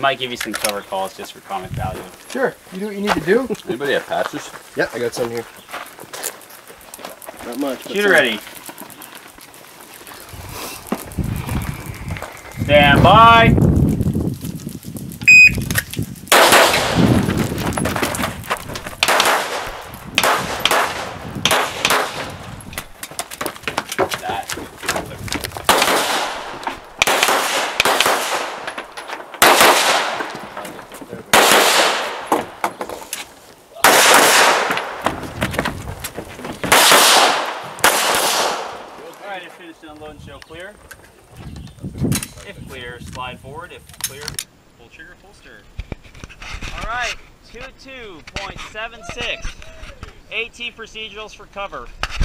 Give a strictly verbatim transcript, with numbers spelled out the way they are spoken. might give you some cover calls just for comic value. Sure. You do what you need to do. Anybody have patches? Yep, I got some here. Not much. Shoot already. Stand by. Procedurals for cover.